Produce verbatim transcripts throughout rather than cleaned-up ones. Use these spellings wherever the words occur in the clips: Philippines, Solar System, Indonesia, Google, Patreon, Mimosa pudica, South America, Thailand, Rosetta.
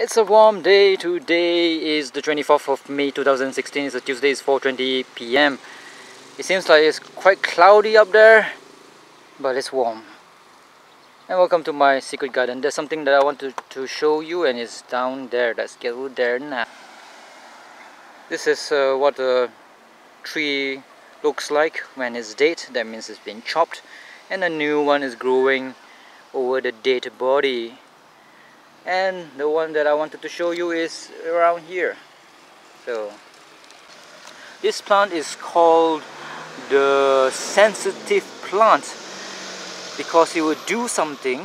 It's a warm day. Today is the twenty-fourth of May two thousand sixteen. It's a Tuesday. It's four twenty p m It seems like it's quite cloudy up there, but it's warm. And welcome to my secret garden. There's something that I want to, to show you, and it's down there. Let's get over there now. This is uh, what a tree looks like when it's dead. That means it's been chopped, and a new one is growing over the dead body. And the one that I wanted to show you is around here. So this plant is called the sensitive plant because it will do something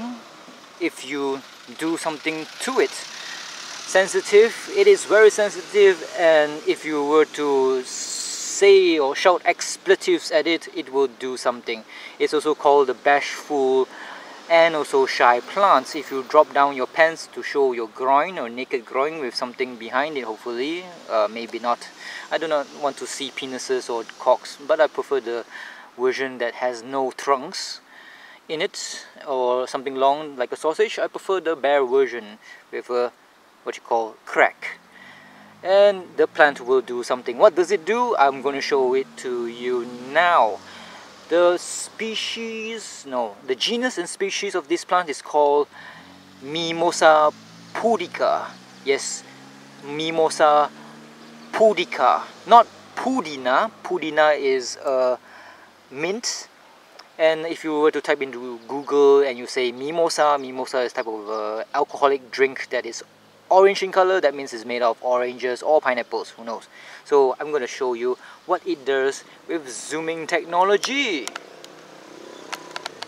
if you do something to it. Sensitive, it is very sensitive, and if you were to say or shout expletives at it, it will do something. It's also called the bashful and also shy plants. If you drop down your pants to show your groin or naked groin with something behind it, hopefully, uh, maybe not. I do not want to see penises or cocks, but I prefer the version that has no trunks in it or something long like a sausage. I prefer the bare version with a what you call crack. And the plant will do something. What does it do? I'm going to show it to you now. The species, no, the genus and species of this plant is called Mimosa pudica. Yes, Mimosa pudica, not pudina. Pudina is a mint. And if you were to type into Google and you say Mimosa, Mimosa is a type of uh, alcoholic drink that is orange in color. That means it's made of oranges or pineapples, who knows. So I'm going to show you what it does with zooming technology.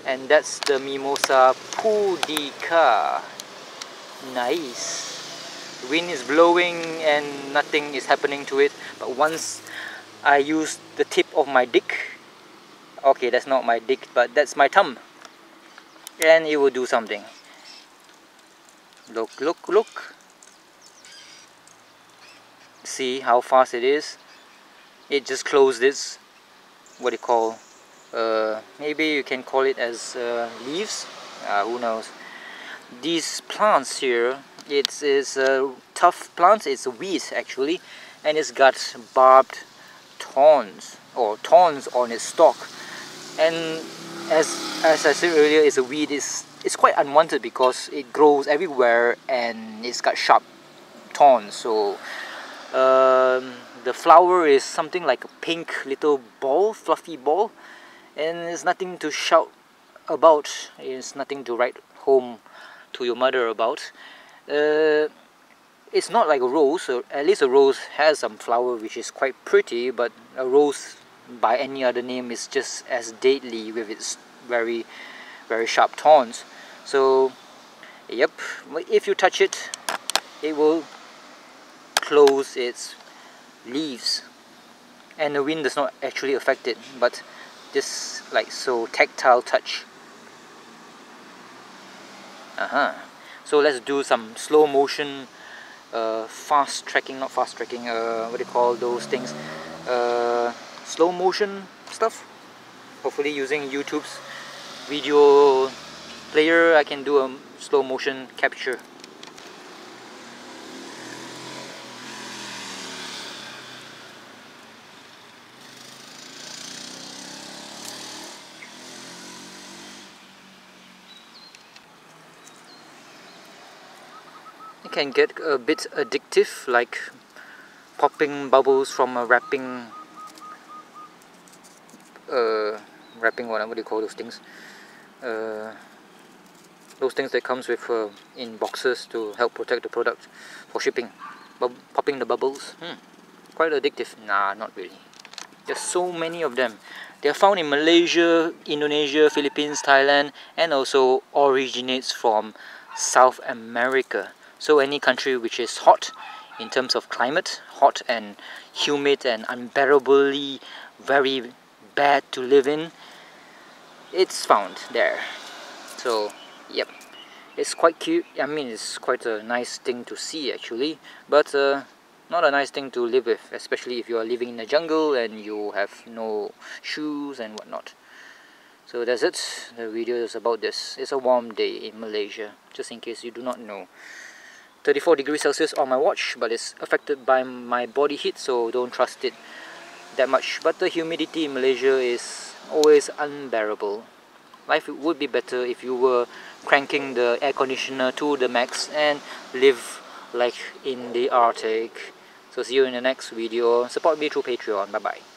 And that's the Mimosa pudica. Nice. The wind is blowing and nothing is happening to it. But once I use the tip of my dick, okay, that's not my dick, but that's my thumb, and it will do something. Look, look, look. See how fast it is. It just closed this, what do you call, uh, maybe you can call it as uh, leaves, uh, who knows. These plants here, it is a tough plant. It's a weed actually, and it's got barbed thorns or thorns on its stalk. And as, as I said earlier, it's a weed. It's, it's quite unwanted because it grows everywhere and it's got sharp thorns. So Um, the flower is something like a pink little ball, fluffy ball, and there's nothing to shout about. It's nothing to write home to your mother about. Uh, it's not like a rose. At least a rose has some flower which is quite pretty, but a rose by any other name is just as deadly with its very, very sharp thorns. So, yep, if you touch it, it will close its leaves, and the wind does not actually affect it, but this like so tactile touch. Uh-huh. So let's do some slow motion, uh, fast tracking, not fast tracking, uh, what do you call those things, uh, slow motion stuff. Hopefully using YouTube's video player I can do a slow motion capture. It can get a bit addictive, like popping bubbles from a wrapping, uh, wrapping what, what do you call those things, uh, those things that comes with uh, in boxes to help protect the product for shipping. But popping the bubbles, hmm, quite addictive. Nah, not really. There's so many of them. They are found in Malaysia, Indonesia, Philippines, Thailand, and also originates from South America. So any country which is hot in terms of climate, hot and humid and unbearably very bad to live in, it's found there. So yep, it's quite cute. I mean, it's quite a nice thing to see actually, but uh, not a nice thing to live with, especially if you are living in the jungle and you have no shoes and whatnot. So that's it. The video is about this. It's a warm day in Malaysia, just in case you do not know. thirty-four degrees Celsius on my watch, but it's affected by my body heat, so don't trust it that much. But the humidity in Malaysia is always unbearable. Life would be better if you were cranking the air conditioner to the max and live like in the Arctic. So see you in the next video. Support me through Patreon. Bye bye.